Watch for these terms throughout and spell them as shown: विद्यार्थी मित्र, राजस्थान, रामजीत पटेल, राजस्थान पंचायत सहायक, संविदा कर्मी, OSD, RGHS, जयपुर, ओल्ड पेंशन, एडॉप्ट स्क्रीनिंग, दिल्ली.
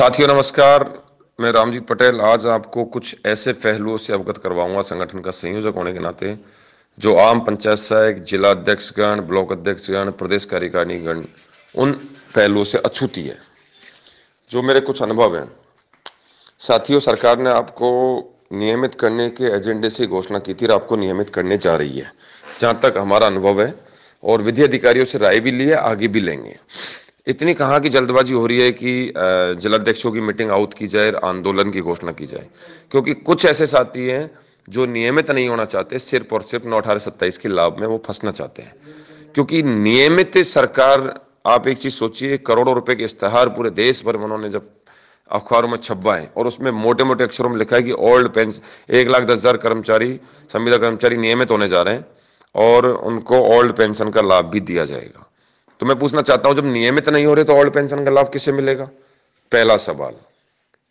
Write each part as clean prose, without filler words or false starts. साथियों नमस्कार, मैं रामजीत पटेल आज आपको कुछ ऐसे पहलुओं से अवगत करवाऊंगा संगठन का संयोजक होने के नाते, जो आम पंचायत सहायक, जिला अध्यक्षगण, ब्लॉक अध्यक्षगण, प्रदेश कार्यकारिणीगण उन पहलुओं से अछूती है, जो मेरे कुछ अनुभव हैं। साथियों, सरकार ने आपको नियमित करने के एजेंडे से घोषणा की थी और आपको नियमित करने जा रही है, जहाँ तक हमारा अनुभव है, और विधि अधिकारियों से राय भी ली है, आगे भी लेंगे। इतनी कहाँ की जल्दबाजी हो रही है कि जिलाध्यक्षों की मीटिंग आउट की जाए, आंदोलन की घोषणा की जाए, क्योंकि कुछ ऐसे साथी हैं जो नियमित नहीं होना चाहते, सिर्फ और सिर्फ 9-18-27 के लाभ में वो फंसना चाहते हैं। क्योंकि नियमित सरकार, आप एक चीज सोचिए, करोड़ों रुपए के इश्तहार पूरे देश भर में उन्होंने जब अखबारों में छपवाएं और उसमें मोटे मोटे अक्षरों में लिखा है कि ओल्ड पेंशन 1,10,000 कर्मचारी, संविदा कर्मचारी नियमित होने जा रहे हैं और उनको ओल्ड पेंशन का लाभ भी दिया जाएगा। तो मैं पूछना चाहता हूं, जब नियमित नहीं हो रहे तो ओल्ड पेंशन का लाभ किसे मिलेगा? पहला सवाल।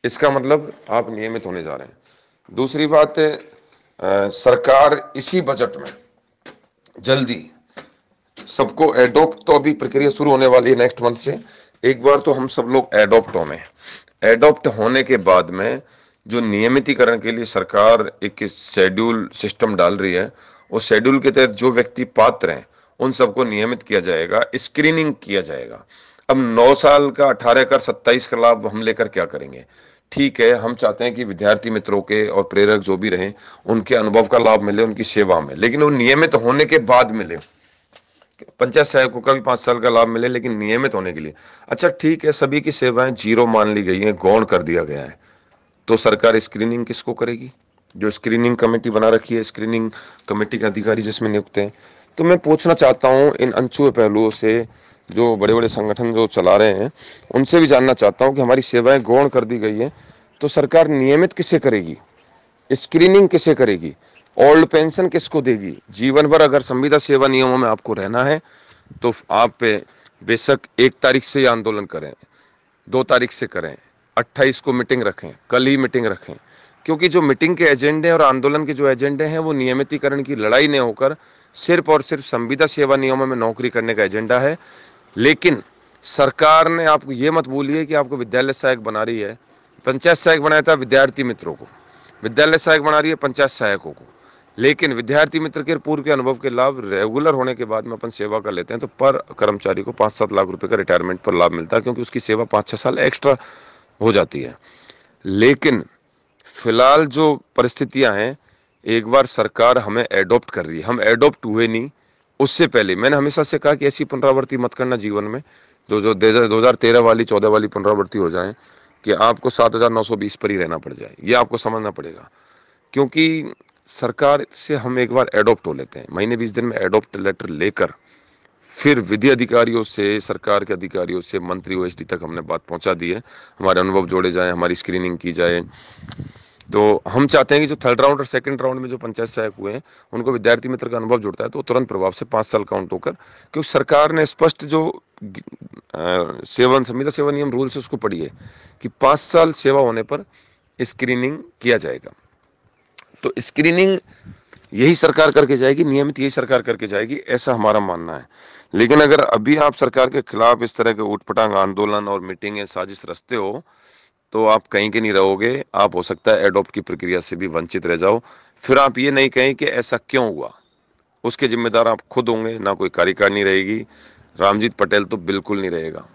इसका मतलब आप नियमित होने जा रहे हैं। दूसरी बात है, सरकार इसी बजट में जल्दी सबको एडोप्ट, तो अभी प्रक्रिया शुरू होने वाली है नेक्स्ट मंथ से, एक बार तो हम सब लोग एडोप्ट होने, एडोप्ट होने के बाद में जो नियमितीकरण के लिए सरकार एक शेड्यूल सिस्टम डाल रही है, उस शेड्यूल के तहत जो व्यक्ति पात्र हैं उन सबको नियमित किया जाएगा, स्क्रीनिंग किया जाएगा। अब 9 साल का, 18 का, 27 का लाभ हम लेकर क्या करेंगे? ठीक है, हम चाहते हैं कि विद्यार्थी मित्रों के और प्रेरक जो भी रहे उनके अनुभव का लाभ मिले, उनकी सेवा में, लेकिन वो नियमित होने के बाद मिले। पंचायत सहायकों का भी 5 साल का लाभ मिले, लेकिन नियमित होने के लिए। अच्छा ठीक है, सभी की सेवाएं जीरो मान ली गई हैं, गौण कर दिया गया है, तो सरकार स्क्रीनिंग किसको करेगी? जो स्क्रीनिंग कमेटी बना रखी है, स्क्रीनिंग कमेटी के अधिकारी जिसमें नियुक्त हैं। तो मैं पूछना चाहता हूं, इन अनछुए पहलुओं से जो बड़े बड़े संगठन जो चला रहे हैं उनसे भी जानना चाहता हूं कि हमारी सेवाएं गौण कर दी गई हैं, तो सरकार नियमित किसे करेगी? स्क्रीनिंग किसे करेगी? ओल्ड पेंशन किसको देगी? जीवन भर अगर संविदा सेवा नियमों में आपको रहना है तो आप पे बेशक 1 तारीख से आंदोलन करें, 2 तारीख से करें, 28 को मीटिंग रखें, कल ही मीटिंग रखें, क्योंकि जो मीटिंग के एजेंडे और आंदोलन के जो एजेंडे हैं वो नियमितीकरण की लड़ाई ने होकर सिर्फ और सिर्फ संविदा सेवा नियमों में नौकरी करने का एजेंडा है। लेकिन सरकार ने, आपको ये मत भूलिए कि आपको विद्यालय सहायक बना रही है, पंचायत सहायक बनाया था विद्यार्थी मित्रों को, विद्यालय सहायक बना रही है पंचायत सहायकों को, लेकिन विद्यार्थी मित्र के पूर्व के अनुभव के लाभ रेगुलर होने के बाद में अपन सेवा कर लेते हैं, तो पर कर्मचारी को 5-7 लाख रुपए का रिटायरमेंट पर लाभ मिलता है, क्योंकि उसकी सेवा 5-6 साल एक्स्ट्रा हो जाती है। लेकिन फिलहाल जो परिस्थितियां हैं, एक बार सरकार हमें एडोप्ट कर रही है, हम एडोप्ट हुए नहीं। उससे पहले मैंने हमेशा से कहा कि ऐसी पुनरावृत्ति मत करना जीवन में, जो 2013 वाली, 14 वाली पुनरावृत्ति हो जाए कि आपको 7,920 पर ही रहना पड़ जाए। ये आपको समझना पड़ेगा, क्योंकि सरकार से हम एक बार एडोप्ट हो लेते हैं, महीने 20 दिन में एडोप्ट लेटर लेकर फिर विधि अधिकारियों से, सरकार के अधिकारियों से, मंत्री OSD तक हमने बात पहुंचा दी है, हमारे अनुभव जोड़े जाएं, हमारी स्क्रीनिंग की जाए। तो हम चाहते हैं कि जो 3rd राउंड और 2nd राउंड में जो पंचायत सहायक हुए हैं उनको विद्यार्थी मित्र का अनुभव जुड़ता है तो तुरंत प्रभाव से 5 साल काउंट होकर, क्योंकि सरकार ने स्पष्ट जो संविदा सेवा नियम रूल से उसको पढ़ी है कि 5 साल सेवा होने पर स्क्रीनिंग किया जाएगा। तो स्क्रीनिंग यही सरकार करके जाएगी, नियमित यही सरकार करके जाएगी, ऐसा हमारा मानना है। लेकिन अगर अभी आप सरकार के खिलाफ इस तरह के ऊटपटांग आंदोलन और मीटिंगें, साजिश रचते हो तो आप कहीं के नहीं रहोगे। आप हो सकता है एडोप्ट की प्रक्रिया से भी वंचित रह जाओ, फिर आप ये नहीं कहें कि ऐसा क्यों हुआ, उसके जिम्मेदार आप खुद होंगे, ना कोई कार्यकारिणी रहेगी। रामजीत पटेल तो बिल्कुल नहीं रहेगा।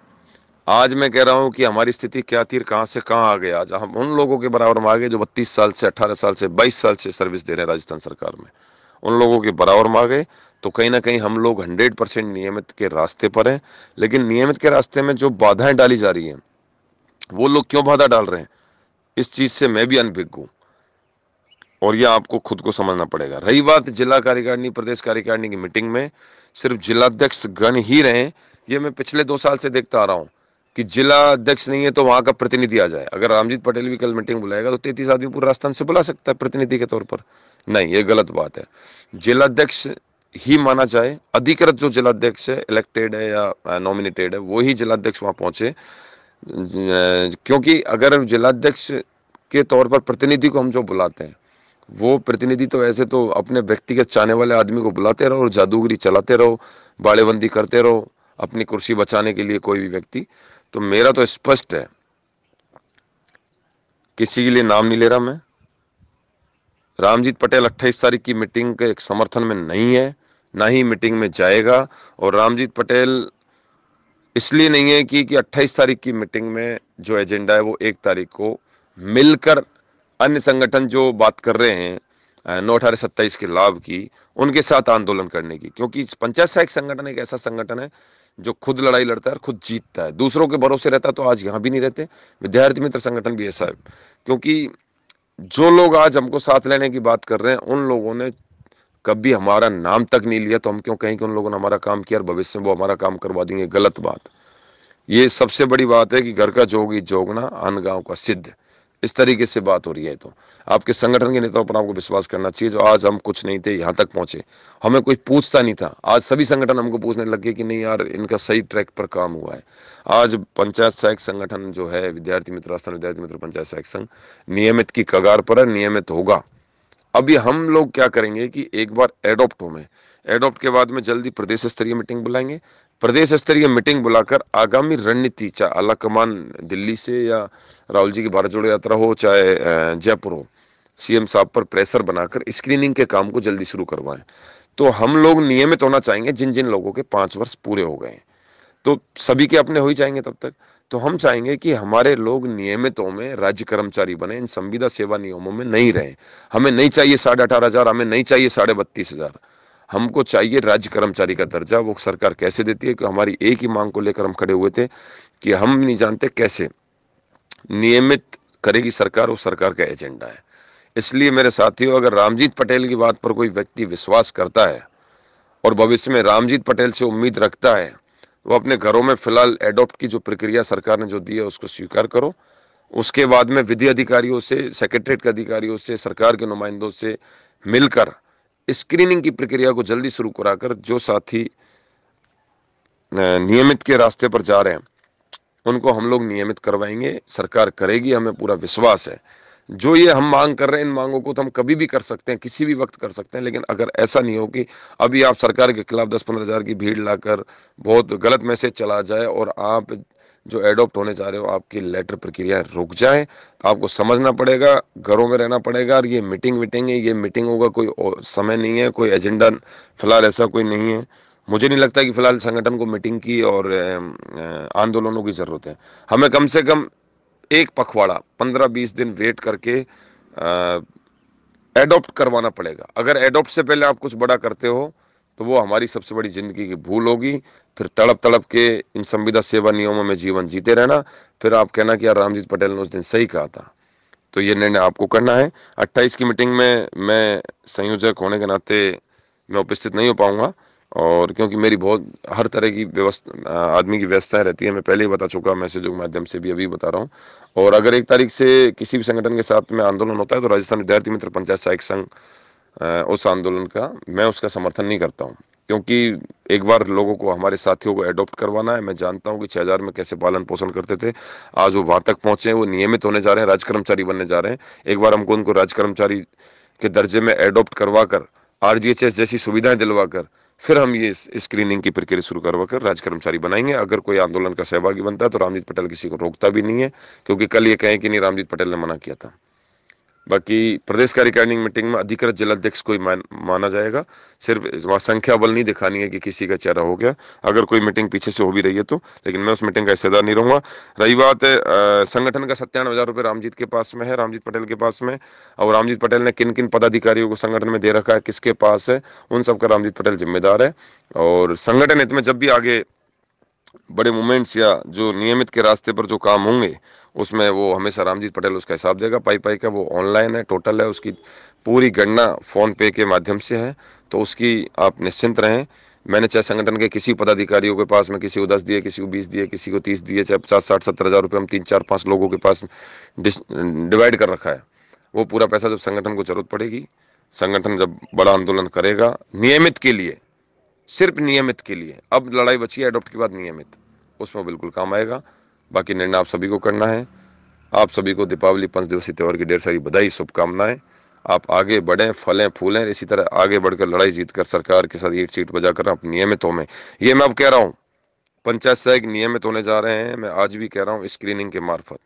आज मैं कह रहा हूं कि हमारी स्थिति क्या थी, कहां से कहां आ गए। आज हम उन लोगों के बराबर में आ गए जो 32 साल से, 18 साल से, 22 साल से सर्विस दे रहे हैं राजस्थान सरकार में, उन लोगों के बराबर में आ गए। तो कहीं ना कहीं हम लोग 100% नियमित के रास्ते पर हैं, लेकिन नियमित के रास्ते में जो बाधाएं डाली जा रही हैं वो लोग क्यों बाधा डाल रहे हैं, इस चीज़ से मैं भी अनभिज्ञ हूँ और यह आपको खुद को समझना पड़ेगा। रही बात जिला कार्यकारिणी, प्रदेश कार्यकारिणी की मीटिंग में सिर्फ जिलाध्यक्ष गण ही रहे, ये मैं पिछले 2 साल से देखता आ रहा हूँ कि जिला अध्यक्ष नहीं है तो वहाँ का प्रतिनिधि आ जाए। अगर रामजीत पटेल भी कल मीटिंग बुलाएगा तो 33 आदमी पूरे राजस्थान से बुला सकता है प्रतिनिधि के तौर पर, नहीं, ये गलत बात है। जिला अध्यक्ष ही माना जाए, अधिकृत जो जिला अध्यक्ष है, इलेक्टेड है या नॉमिनेटेड है, वो ही जिला अध्यक्ष वहाँ पहुँचे, क्योंकि अगर जिला अध्यक्ष के तौर पर प्रतिनिधि को हम जो बुलाते हैं वो प्रतिनिधि तो ऐसे तो अपने व्यक्तिगत चाहने वाले आदमी को बुलाते रहो और जादूगरी चलाते रहो, बाड़ेबंदी करते रहो अपनी कुर्सी बचाने के लिए कोई भी व्यक्ति। तो मेरा तो स्पष्ट है किसी के लिए नाम नहीं ले रहा मैं। रामजीत पटेल 28 तारीख की मीटिंग के समर्थन में नहीं है, ना ही मीटिंग में जाएगा। और रामजीत पटेल इसलिए नहीं है कि 28 तारीख की मीटिंग में जो एजेंडा है वो 1 तारीख को मिलकर अन्य संगठन जो बात कर रहे हैं 9/28 के लाभ की, उनके साथ आंदोलन करने की। क्योंकि पंचायत सहायक संगठन एक ऐसा संगठन है जो खुद लड़ाई लड़ता है और खुद जीतता है। दूसरों के भरोसे रहता है तो आज यहाँ भी नहीं रहते। विद्यार्थी मित्र संगठन भी ऐसा है, क्योंकि जो लोग आज हमको साथ लेने की बात कर रहे हैं उन लोगों ने कभी हमारा नाम तक नहीं लिया, तो हम क्यों कहें कि उन लोगों ने हमारा काम किया और भविष्य में वो हमारा काम करवा देंगे। गलत बात। ये सबसे बड़ी बात है कि घर का जोगी जोगना, अन गाँव का सिद्ध, इस तरीके से बात हो रही है। तो आपके संगठन के नेताओं पर आपको विश्वास करना चाहिए। जो आज हम कुछ नहीं थे, यहाँ तक पहुंचे, हमें कोई पूछता नहीं था, आज सभी संगठन हमको पूछने लगे कि नहीं यार इनका सही ट्रैक पर काम हुआ है। आज पंचायत सहायक संगठन जो है विद्यार्थी मित्र, राजस्थान विद्यार्थी मित्र पंचायत सहायक संघ नियमित की कगार पर है, नियमित होगा। अभी हम लोग क्या करेंगे कि एक बार एडोप्ट हो में, एडोप्ट के बाद में जल्दी प्रदेश स्तरीय मीटिंग बुलाएंगे। प्रदेश स्तरीय मीटिंग बुलाकर आगामी रणनीति, चाहे आला कमान दिल्ली से या राहुल जी की भारत जोड़ो यात्रा हो, चाहे जयपुर हो, सीएम साहब पर प्रेशर बनाकर स्क्रीनिंग के काम को जल्दी शुरू करवाएं। तो हम लोग नियमित होना चाहेंगे। जिन जिन लोगों के 5 वर्ष पूरे हो गए तो सभी के अपने हो ही जाएंगे तब तक। तो हम चाहेंगे कि हमारे लोग नियमितों में राज्य कर्मचारी बने, इन संविदा सेवा नियमों में नहीं रहे। हमें नहीं चाहिए 18,500, हमें नहीं चाहिए 32,500, हमको चाहिए राज्य कर्मचारी का दर्जा। वो सरकार कैसे देती है कि हमारी एक ही मांग को लेकर हम खड़े हुए थे कि हम नहीं जानते कैसे नियमित करेगी सरकार, वो सरकार का एजेंडा है। इसलिए मेरे साथियों, अगर रामजीत पटेल की बात पर कोई व्यक्ति विश्वास करता है और भविष्य में रामजीत पटेल से उम्मीद रखता है, वो अपने घरों में फिलहाल एडोप्ट की जो प्रक्रिया सरकार ने जो दी है उसको स्वीकार करो। उसके बाद में विधि अधिकारियों से, सेक्रेटरेट के अधिकारियों से, सरकार के नुमाइंदों से मिलकर स्क्रीनिंग की प्रक्रिया को जल्दी शुरू कराकर जो साथी नियमित के रास्ते पर जा रहे हैं उनको हम लोग नियमित करवाएंगे। सरकार करेगी, हमें पूरा विश्वास है। जो ये हम मांग कर रहे हैं, इन मांगों को तो हम कभी भी कर सकते हैं, किसी भी वक्त कर सकते हैं। लेकिन अगर ऐसा नहीं हो कि अभी आप सरकार के खिलाफ 10-15 हज़ार की भीड़ लाकर बहुत गलत मैसेज चला जाए और आप जो एडोप्ट होने जा रहे हो आपकी लेटर प्रक्रिया रुक जाए, तो आपको समझना पड़ेगा, घरों में रहना पड़ेगा। और ये मीटिंग है, ये मीटिंग होगा, कोई समय नहीं है, कोई एजेंडा फिलहाल ऐसा कोई नहीं है। मुझे नहीं लगता कि फिलहाल संगठन को मीटिंग की और आंदोलनों की ज़रूरत है। हमें कम से कम एक पखवाड़ा 15-20 दिन वेट करके एडोप्ट करवाना पड़ेगा। अगर एडोप्ट से पहले आप कुछ बड़ा करते हो तो वो हमारी सबसे बड़ी ज़िंदगी की भूल होगी। फिर तड़प के इन संविदा सेवा नियमों में जीवन जीते रहना, फिर आप कहना कि यार रामजीत पटेल ने उस दिन सही कहा था। तो ये निर्णय आपको करना है। 28 की मीटिंग में मैं संयोजक होने के नाते मैं उपस्थित नहीं हो पाऊँगा, और क्योंकि मेरी बहुत हर तरह की व्यवस्था आदमी की व्यवस्थाएं रहती है, मैं पहले ही बता चुका, मैसेजों के माध्यम से भी अभी बता रहा हूँ। और अगर 1 तारीख से किसी भी संगठन के साथ में आंदोलन होता है तो राजस्थान विद्यार्थी मित्र पंचायत सहायक संघ उस आंदोलन का, मैं उसका समर्थन नहीं करता हूँ। क्योंकि एक बार लोगों को, हमारे साथियों को एडोप्ट करवाना है। मैं जानता हूँ कि 6,000 में कैसे पालन पोषण करते थे, आज वो वहाँ तक पहुँचे, वो नियमित होने जा रहे हैं, राज्य कर्मचारी बनने जा रहे हैं। एक बार हमको उनको राज्य कर्मचारी के दर्जे में एडोप्ट करवा कर, RGHS जैसी सुविधाएं दिलवाकर, फिर हम ये स्क्रीनिंग की प्रक्रिया शुरू करवाकर राज्य कर्मचारी बनाएंगे। अगर कोई आंदोलन का सहभागी बनता है तो रामजीत पटेल किसी को रोकता भी नहीं है, क्योंकि कल ये कहें कि नहीं रामजीत पटेल ने मना किया था। बाकी प्रदेश कार्यकारिणी मीटिंग में अधिकृत जिलाध्यक्ष को ही माना जाएगा, सिर्फ संख्या बल नहीं दिखानी है कि किसी का चेहरा हो गया। अगर कोई मीटिंग पीछे से हो भी रही है तो, लेकिन मैं उस मीटिंग का हिस्सेदार नहीं रहूंगा। रही बात संगठन का, 97,000 रुपये रामजीत के पास में है, रामजीत पटेल के पास में, और रामजीत पटेल ने किन किन पदाधिकारियों को संगठन में दे रखा है, किसके पास है, उन सबका रामजीत पटेल जिम्मेदार है। और संगठन हित में जब भी आगे बड़े मूवमेंट्स या जो नियमित के रास्ते पर जो काम होंगे उसमें वो हमेशा रामजीत पटेल उसका हिसाब देगा। पाई का वो ऑनलाइन है, टोटल है, उसकी पूरी गणना फ़ोनपे के माध्यम से है, तो उसकी आप निश्चिंत रहें। मैंने चाहे संगठन के किसी पदाधिकारियों के पास में, किसी को 10 दिए, किसी को 20 दिए, किसी को 30 दिए, चाहे 50-60-70 हज़ार रुपये हम 3-4-5 लोगों के पास डिवाइड कर रखा है। वो पूरा पैसा जब संगठन को ज़रूरत पड़ेगी, संगठन जब बड़ा आंदोलन करेगा नियमित के लिए, सिर्फ नियमित के लिए, अब लड़ाई बची है एडोप्ट के बाद नियमित, उसमें बिल्कुल काम आएगा। बाकी निर्णय आप सभी को करना है। आप सभी को दीपावली 5 दिवसीय त्यौहार की ढेर सारी बधाई, शुभकामनाएं। आप आगे बढ़ें, फलें फूलें, इसी तरह आगे बढ़कर लड़ाई जीतकर सरकार के साथ ईंट सीट बजाकर आप नियमित हो में। ये मैं अब कह रहा हूँ, पंचायत सहायक नियमित होने जा रहे हैं, मैं आज भी कह रहा हूँ स्क्रीनिंग के मार्फत।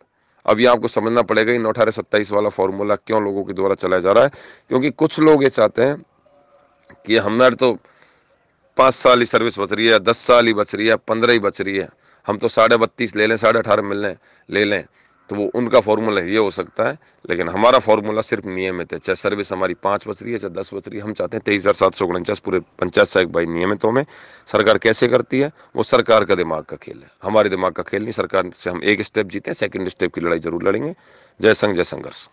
अब ये आपको समझना पड़ेगा कि 9-28-27 वाला फॉर्मूला क्यों लोगों के द्वारा चलाया जा रहा है, क्योंकि कुछ लोग ये चाहते हैं कि हमारे तो 5 साल ही सर्विस बच रही है, 10 साल ही बच रही है, 15 ही बच रही है, हम तो 32.5 ले लें, 18.5 मिलने ले लें, तो वो उनका फॉर्मूला ये हो सकता है। लेकिन हमारा फॉर्मूला सिर्फ नियमित है, चाहे सर्विस हमारी 5 बच रही है चाहे 10 बच रही है, हम चाहते हैं 23,749 पूरे पंचायत सहायक भाई नियमितों में। सरकार कैसे करती है वो सरकार का दिमाग का खेल है, हमारे दिमाग का खेल नहीं। सरकार से हम एक स्टेप जीते हैं, सेकंड स्टेप की लड़ाई जरूर लड़ेंगे। जय संघ, जय संघर्ष।